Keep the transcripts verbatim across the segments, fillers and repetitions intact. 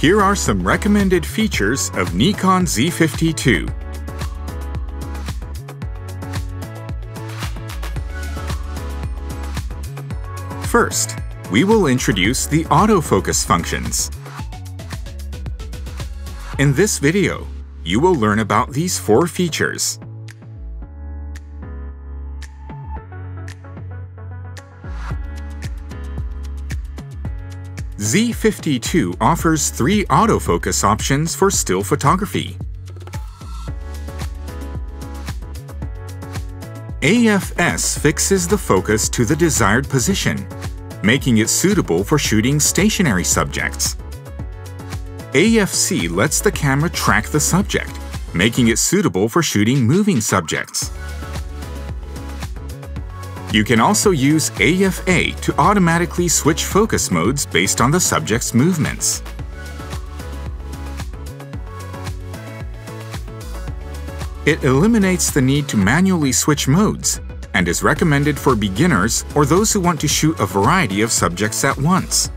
Here are some recommended features of Nikon Z fifty-two. First, we will introduce the autofocus functions. In this video, you will learn about these four features. Z fifty-two offers three autofocus options for still photography. A F S fixes the focus to the desired position, making it suitable for shooting stationary subjects. A F C lets the camera track the subject, making it suitable for shooting moving subjects. You can also use A F A to automatically switch focus modes based on the subject's movements. It eliminates the need to manually switch modes and is recommended for beginners or those who want to shoot a variety of subjects at once.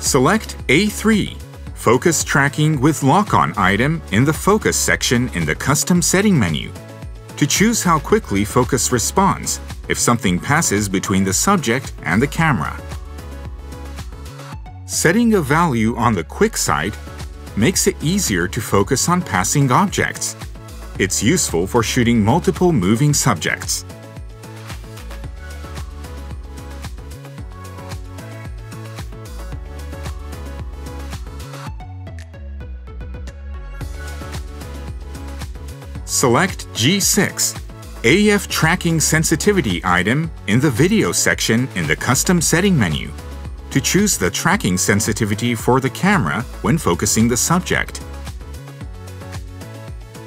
Select A three, Focus Tracking with Lock-On item in the Focus section in the Custom Setting menu to choose how quickly focus responds if something passes between the subject and the camera. Setting a value on the quick side makes it easier to focus on passing objects. It's useful for shooting multiple moving subjects. Select G six, A F Tracking Sensitivity item in the Video section in the Custom Setting menu to choose the tracking sensitivity for the camera when focusing the subject.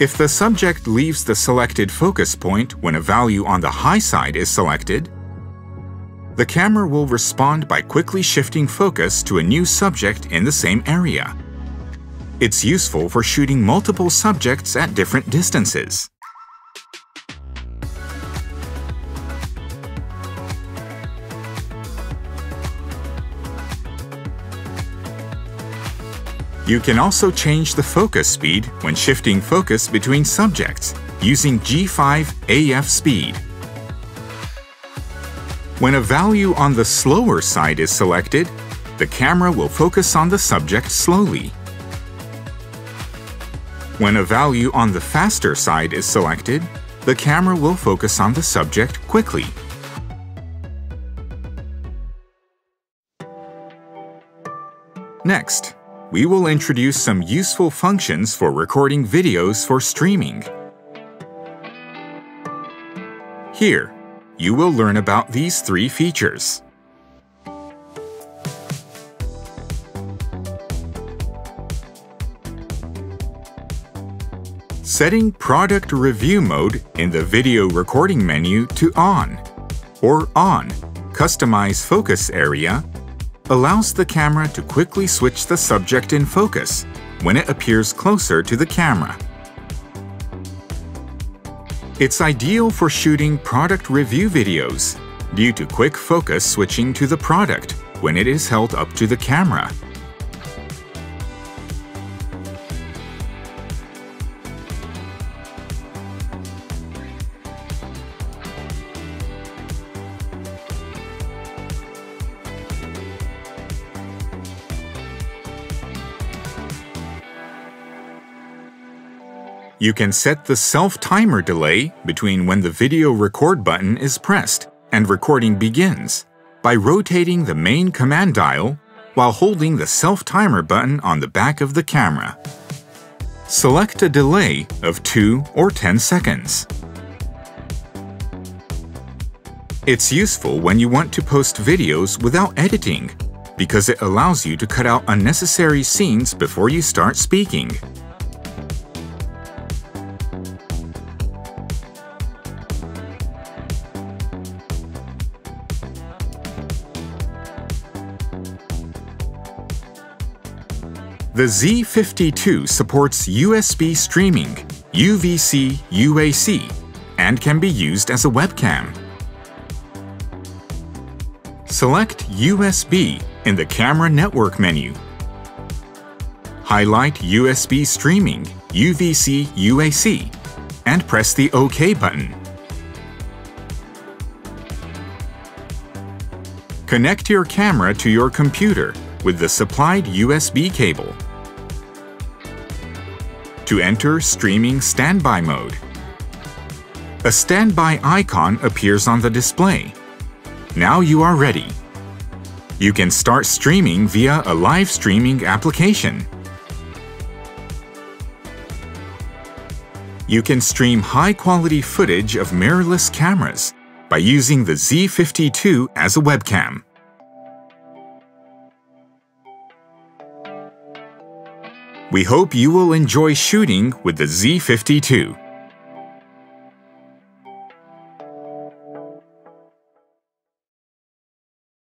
If the subject leaves the selected focus point when a value on the high side is selected, the camera will respond by quickly shifting focus to a new subject in the same area. It's useful for shooting multiple subjects at different distances. You can also change the focus speed when shifting focus between subjects using G five A F speed. When a value on the slower side is selected, the camera will focus on the subject slowly. When a value on the faster side is selected, the camera will focus on the subject quickly. Next, we will introduce some useful functions for recording videos for streaming. Here, you will learn about these three features. Setting Product Review Mode in the Video Recording menu to On or On Customize Focus Area allows the camera to quickly switch the subject in focus when it appears closer to the camera. It's ideal for shooting product review videos due to quick focus switching to the product when it is held up to the camera. You can set the self-timer delay between when the video record button is pressed and recording begins by rotating the main command dial while holding the self-timer button on the back of the camera. Select a delay of two or ten seconds. It's useful when you want to post videos without editing because it allows you to cut out unnecessary scenes before you start speaking. The Z fifty-two supports U S B streaming, U V C, U A C, and can be used as a webcam. Select U S B in the Camera Network menu. Highlight U S B Streaming, U V C, U A C, and press the OK button. Connect your camera to your computer with the supplied U S B cable. To enter Streaming Standby Mode, a standby icon appears on the display. Now you are ready. You can start streaming via a live streaming application. You can stream high-quality footage of mirrorless cameras by using the Z fifty-two as a webcam. We hope you will enjoy shooting with the Z fifty-two.